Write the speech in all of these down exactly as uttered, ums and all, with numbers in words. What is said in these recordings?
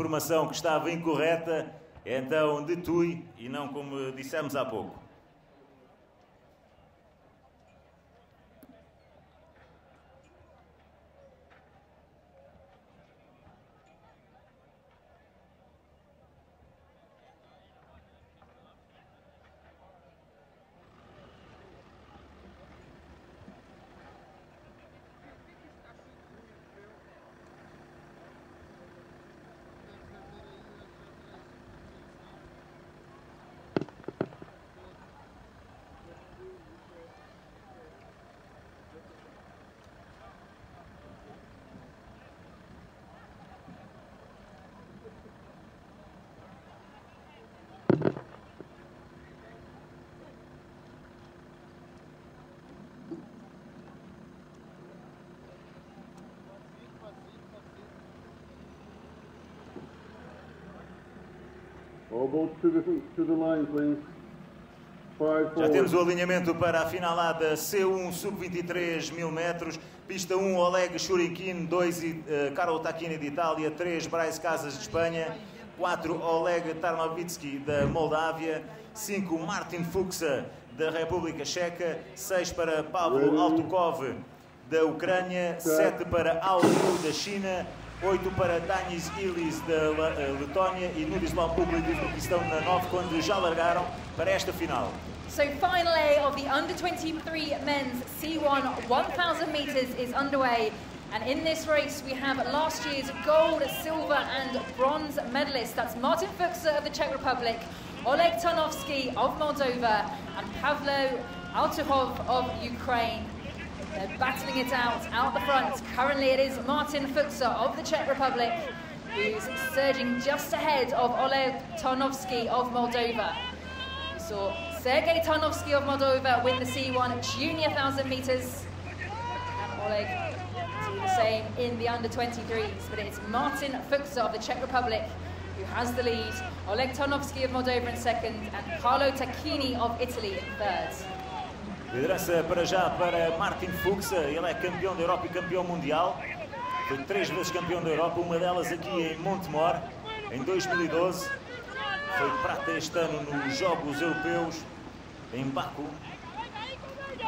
informação que estava incorreta, então detui e não como dissemos há pouco. Já temos o alinhamento para a finalada C um sub vinte e três mil metros. Pista um, Oleh Shurkin, dois, uh, Carlo Tacchini de Itália, três, Brais Casas de Espanha, quatro, Oleh Tarnovskyi da Moldávia, cinco, Martin Fuksa da República Checa, seis para Pavlo Altukhov da Ucrânia, sete para Ao Liu da China, oito para Danis Ilis da Letónia e Nudislav Public, que estão na nove quando já largaram para esta final. So final A of the under twenty-three men's C one one thousand meters is underway, and in this race we have last year's gold, silver and bronze medalists. That's Martin Fuksa of the Czech Republic, Oleh Tarnovskyi of Moldova and Pavlo Altukhov of Ukraine. They're battling it out, out the front. Currently it is Martin Fuksa of the Czech Republic who's surging just ahead of Oleh Tarnovskyi of Moldova. We saw Serhii Tarnovskyi of Moldova win the C one Junior one thousand metres. And Oleg do the same in the under twenty-threes. But it's Martin Fuksa of the Czech Republic who has the lead. Oleh Tarnovskyi of Moldova in second and Carlo Tacchini of Italy in third. Liderança para já para Martin Fuksa, ele é campeão da Europa e campeão mundial. Foi três vezes campeão da Europa, uma delas aqui em Montemor, em dois mil e doze. Foi prata este ano nos Jogos Europeus, em Baku.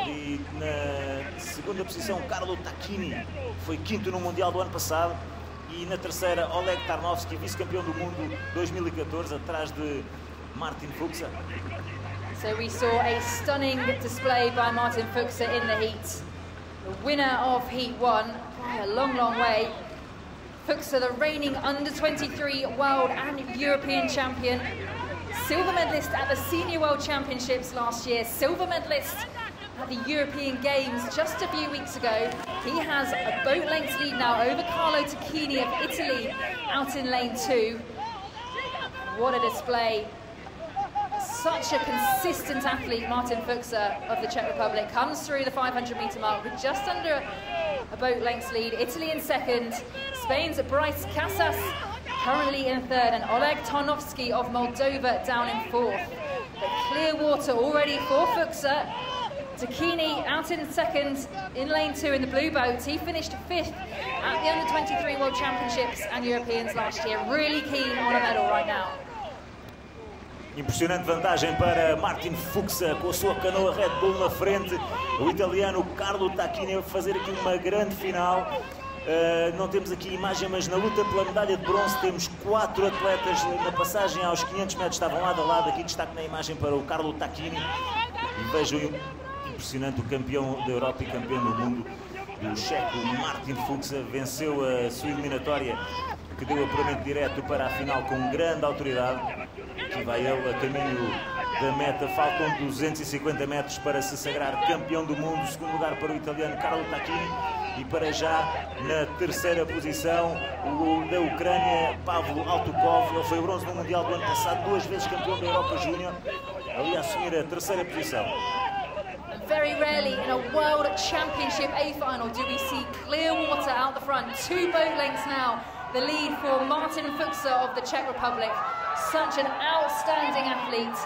E na segunda posição, Carlo Tacchini, foi quinto no Mundial do ano passado. E na terceira, Oleh Tarnovskyi, vice-campeão do mundo dois mil e catorze, atrás de Martin Fuksa. So we saw a stunning display by Martin Fuksa in the heat. The winner of Heat one by a long, long way. Fuksa, the reigning under twenty-three world and European champion. Silver medalist at the Senior World Championships last year. Silver medalist at the European Games just a few weeks ago. He has a boat length lead now over Carlo Tacchini of Italy out in lane two. What a display. Such a consistent athlete, Martin Fuksa of the Czech Republic, comes through the five hundred meter mark with just under a boat length's lead. Italy in second, Spain's Brais Casas currently in third, and Oleh Tarnovskyi of Moldova down in fourth. But clear water already for Fuksa. Tacchini out in second in lane two in the blue boat. He finished fifth at the under twenty-three World Championships and Europeans last year. Really keen on a medal right now. Impressionante vantagem para Martin Fuksa com a sua canoa Red Bull na frente. O italiano Carlo Tacchini vai fazer aqui uma grande final. Uh, não temos aqui imagem, mas na luta pela medalha de bronze temos quatro atletas na passagem aos quinhentos metros, estavam lado a lado. Aqui destaque na imagem para o Carlo Tacchini. E vejam impressionante o campeão da Europa e campeão do mundo. O checo Martin Fuksa venceu a sua eliminatória, que deu apuramento direto para a final com grande autoridade. Aqui vai ele a caminho da meta. Faltam duzentos e cinquenta metros para se sagrar campeão do mundo. Segundo lugar para o italiano Carlo Tacchini. E para já, na terceira posição, o da Ucrânia, Pavlo Altukhov. Ele foi bronze no Mundial do ano passado, duas vezes campeão da Europa Júnior. Ali a assumir a terceira posição. Very rarely in a World Championship A final do we see clear water out the front. Two boat lengths now. The lead for Martin Fuksa of the Czech Republic. Such an outstanding athlete.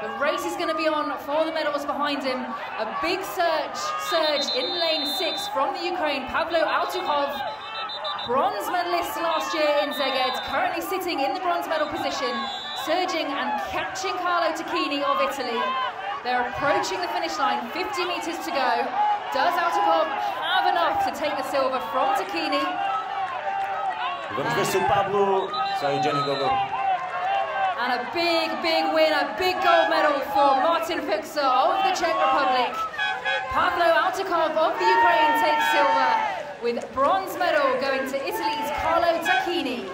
The race is going to be on for the medals behind him. A big surge, surge in lane six from the Ukraine, Pavlo Altukhov. bronze medalist last year in Szeged, currently sitting in the bronze medal position, surging and catching Carlo Tacchini of Italy. They're approaching the finish line, fifty metres to go. Does Altukhov have enough to take the silver from Tacchini? We're going to this to Pablo. Sorry, Jenny, go, go. And a big, big win, a big gold medal for Martin Fuksa of the Czech Republic. Pavlo Altukhov of the Ukraine takes silver, with bronze medal going to Italy's Carlo Tacchini.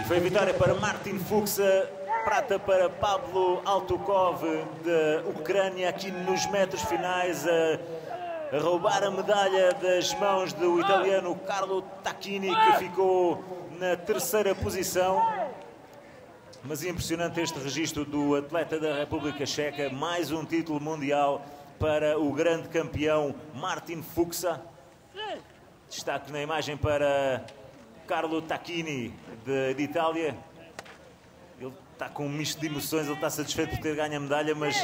E foi vitória para Martin Fuksa, prata para Pavlo Altukhov da Ucrânia, aqui nos metros finais, a, a roubar a medalha das mãos do italiano Carlo Tacchini, que ficou na terceira posição. Mas impressionante este registro do atleta da República Checa, mais um título mundial para o grande campeão Martin Fuksa. Destaque na imagem para Carlo Tacchini, de, de Itália. Ele está com um misto de emoções, ele está satisfeito por ter ganho a medalha, mas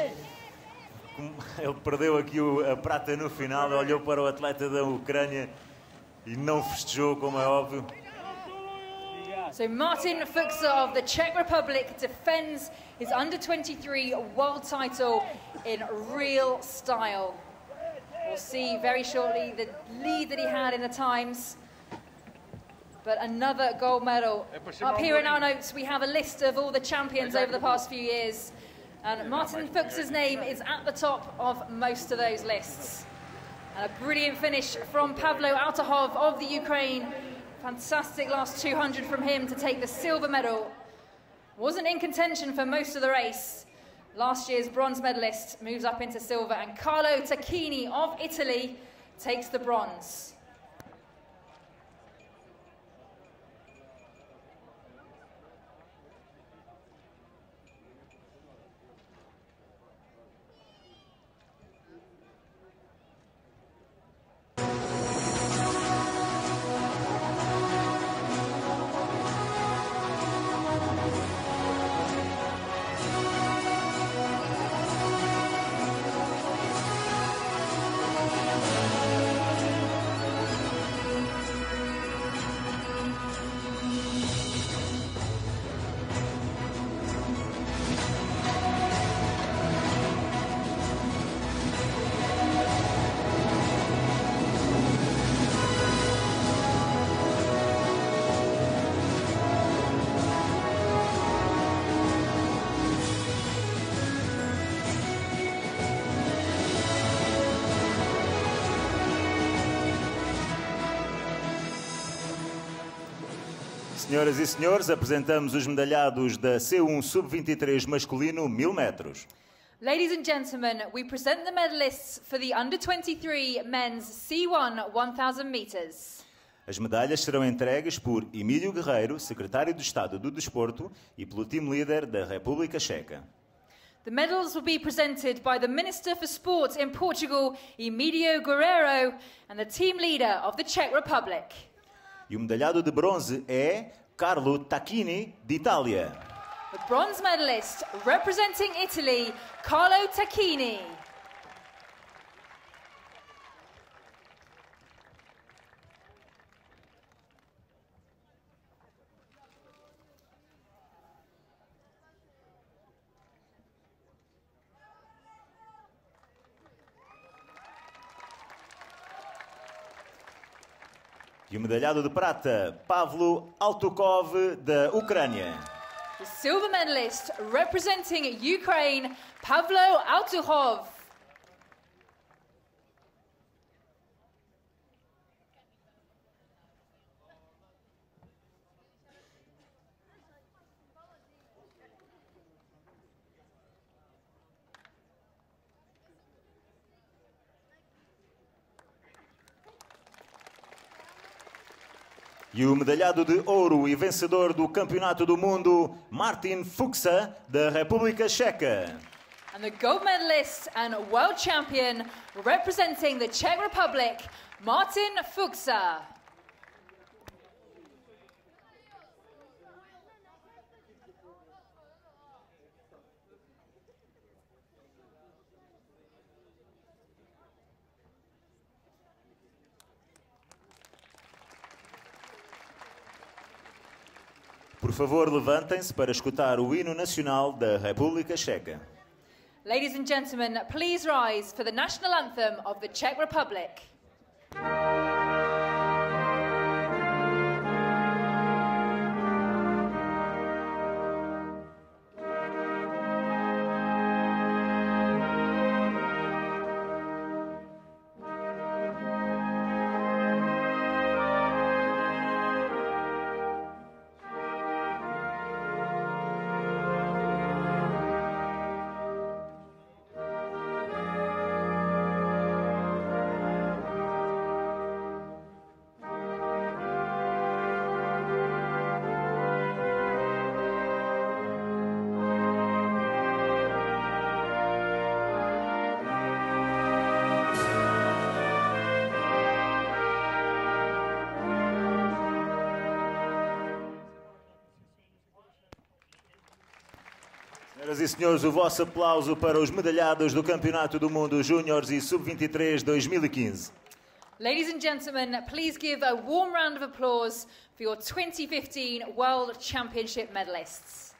ele perdeu aqui o, a prata no final, olhou para o atleta da Ucrânia e não festejou, como é óbvio. So Martin Fuksa of the Czech Republic defends his under twenty-three world title in real style. We'll see very shortly the lead that he had in the times. But another gold medal. Up here in our notes, we have a list of all the champions over the past few years. And Martin Fuksa's name is at the top of most of those lists. And a brilliant finish from Pavlo Altukhov of the Ukraine. Fantastic last two hundred from him to take the silver medal. Wasn't in contention for most of the race. Last year's bronze medalist moves up into silver, and Carlo Tacchini of Italy takes the bronze. Senhoras e senhores, apresentamos os medalhados da C one sub vinte e três masculino mil metros. Ladies and gentlemen, we present the medalists for the under twenty-three men's C one one thousand meters. As medalhas serão entregues por Emílio Guerreiro, secretário de Estado do Desporto, e pelo team leader da República Checa. The medals will be presented by the Minister for Sport in Portugal, Emílio Guerreiro, and the team leader of the Czech Republic. E o medalhado de bronze é Carlo Tacchini, de Itália. The bronze medalist representing Italy, Carlo Tacchini. E o medalhado de prata, Pavlo Altukhov, da Ucrânia. The silver medalist representing Ukraine, Pavlo Altukhov. E o medalhado de ouro e vencedor do Campeonato do Mundo, Martin Fuksa, da República Checa. And the gold medalist and world champion representing the Czech Republic, Martin Fuksa. Por favor, levantem-se para escutar o hino nacional da República Checa. Ladies and gentlemen, please rise for the national anthem of the Czech Republic. Senhoras e senhores, o vosso aplauso para os medalhados do Campeonato do Mundo Júniores e Sub vinte e três dois mil e quinze. Ladies and gentlemen, please give a warm round of applause for your twenty fifteen World Championship medalists.